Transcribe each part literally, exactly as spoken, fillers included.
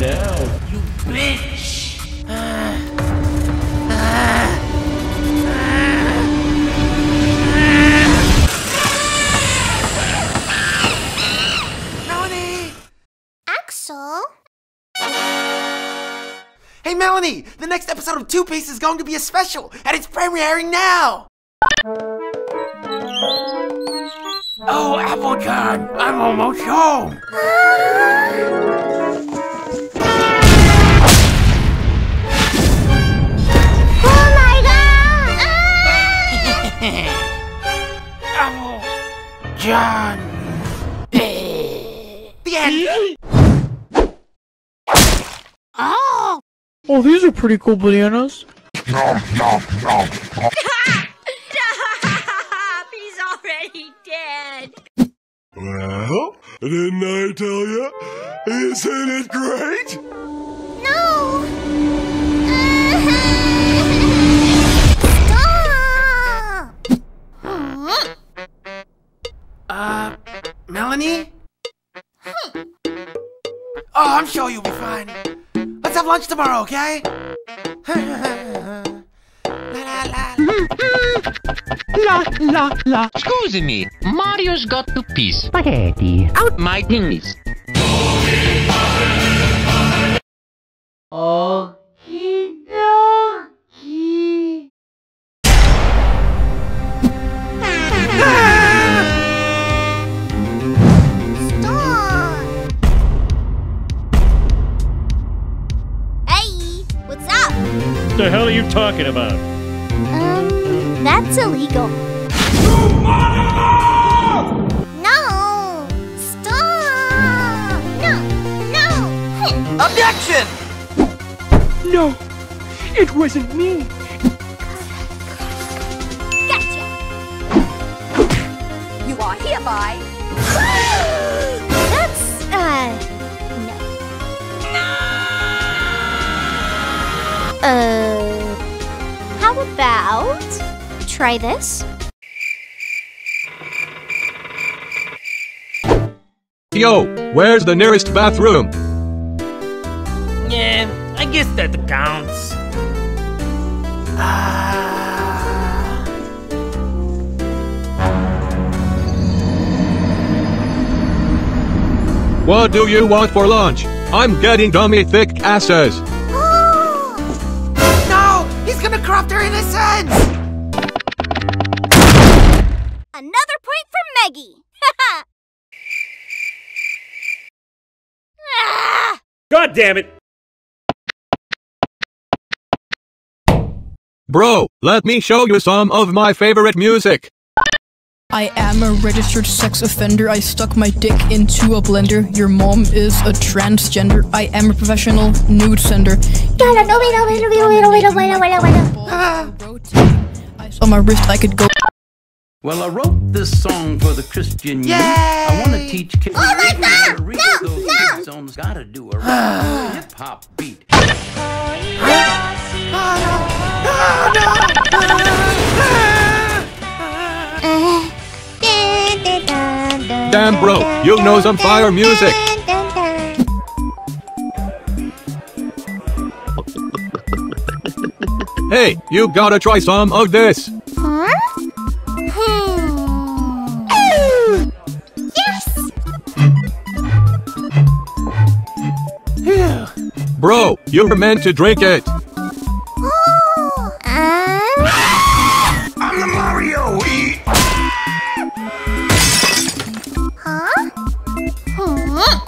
now, you bitch! Melony! Axel? Hey Melony! The next episode of Two Piece is going to be a special, and it's premiering now! Oh, Applejack! I'm almost home! Oh my god! Applejack! The end! Oh! Oh, these are pretty cool bananas. Well, didn't I tell you? Isn't it great? No! Uh-huh. Stop! Uh, Melony? Hmm. Oh, I'm sure you'll be fine. Let's have lunch tomorrow, okay? La la la. Excuse me, Mario's got to piss. Spaghetti. Out my thingies. Oh. Stop. Hey, what's up? What the hell are you talking about? That's illegal. No! Stop! No! No! Objection! No! It wasn't me! Gotcha! You are hereby... That's... uh... No. Uh... How about... Try this. Yo, where's the nearest bathroom? Yeah, I guess that counts. Ah. What do you want for lunch? I'm getting dummy thick asses. Oh. No, he's gonna corrupt her innocence. Another point for Meggie! God damn it! Bro, let me show you some of my favorite music. I am a registered sex offender. I stuck my dick into a blender. Your mom is a transgender. I am a professional nude sender. On my wrist I could go. Well, I wrote this song for the Christian youth. I want to teach kids. Oh my God! No, no! Gotta do a hip hop beat. Oh no! Damn, bro, you know some fire music. Hey, you gotta try some of this. Bro, you were meant to drink it! Oh, uh... I'm the Mario! Huh? Huh?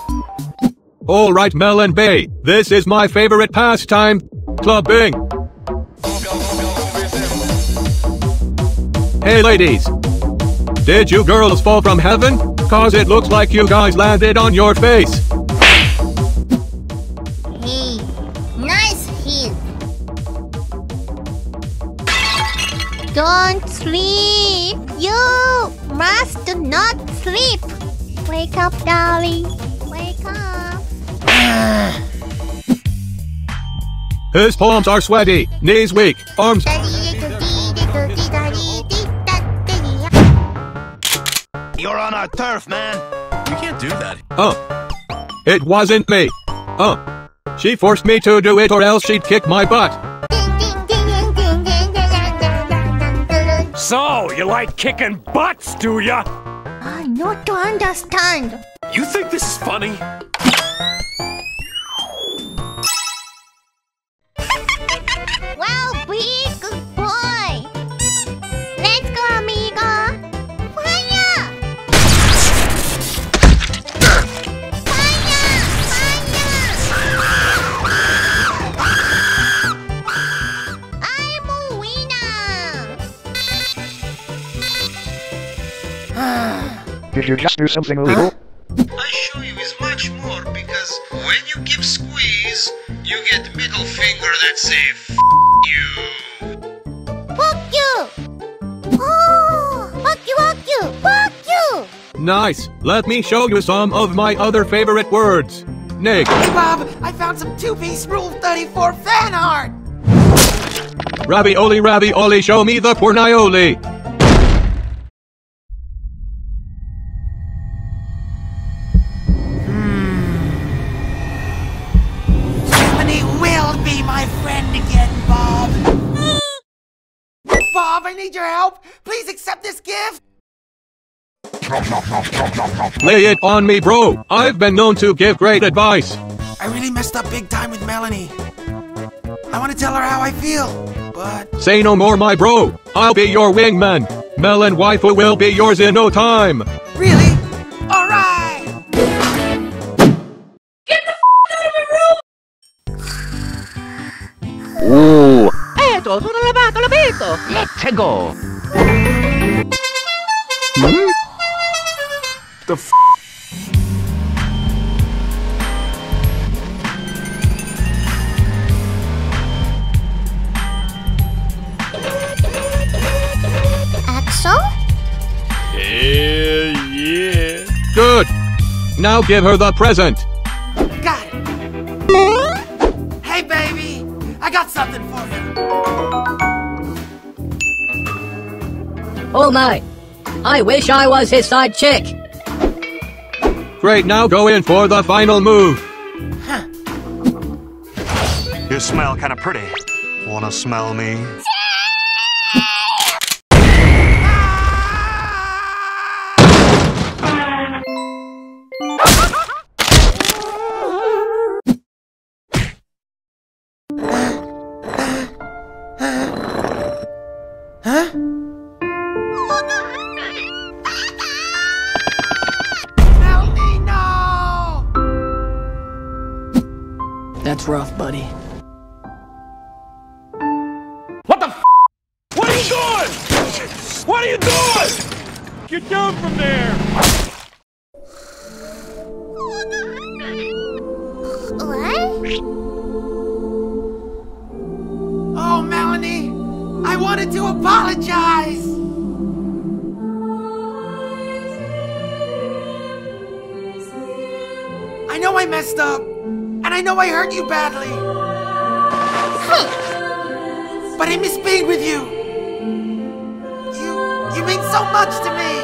Alright, Melon Bay, this is my favorite pastime, clubbing! Hey ladies! Did you girls fall from heaven? Cause it looks like you guys landed on your face! Don't sleep! You must not sleep! Wake up, darling! Wake up! His palms are sweaty, knees weak, arms... You're on our turf, man! You can't do that! Oh! It wasn't me! Oh! She forced me to do it or else she'd kick my butt. So, you like kicking butts, do ya? I not understand. You think this is funny? Well, be a good boy. Let's go, amigo. Fire! Fire! Fire! I'm a winner. Did you just do something illegal? Huh? Nice! Let me show you some of my other favorite words. Nig. Hey Bob, I found some two-piece Rule thirty-four fan art! Ravioli, ravioli, show me the pornioli! Hmm. And he will be my friend again, Bob! Bob, I need your help! Please accept this gift! Lay it on me, bro. I've been known to give great advice. I really messed up big time with Melony. I want to tell her how I feel, but... Say no more, my bro. I'll be your wingman. Mel and waifu will be yours in no time. Really? All right! Get the f*** out of my room! Ooh. Let's go. Hmm? The f Axel? Hell yeah. Good. Now give her the present. Got it. Hey, baby. I got something for you. Oh, my. I wish I was his side chick. Great, now go in for the final move. Huh. You smell kinda pretty. Wanna smell me? That's rough, buddy. What the f***? What are you doing? What are you doing? Get down from there! What? Oh, Melony! I wanted to apologize! I know I messed up. And I know I hurt you badly. Huh. But I miss being with you. You you mean so much to me.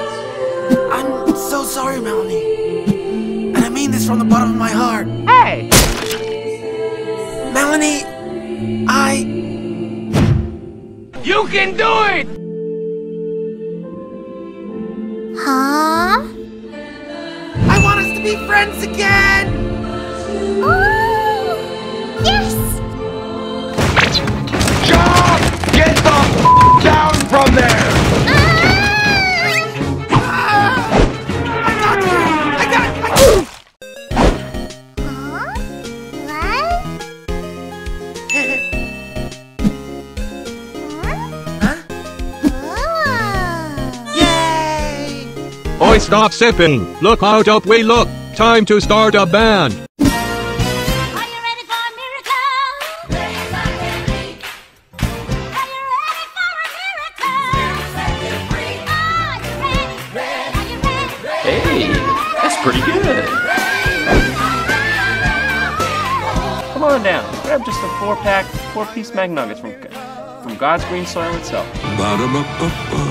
I'm so sorry, Melony. And I mean this from the bottom of my heart. Hey! Melony, I... You can do it! Huh? I want us to be friends again! Oh, yes! Job! Get the f*** down from there! Ah! Ah! I got you! I got you! Huh? What? Huh? Huh? Yay! Oi, stop sipping! Look how dope we look! Time to start a band! Pretty good. Come on down. Grab just a four-pack, four-piece McNuggets from from God's green soil itself.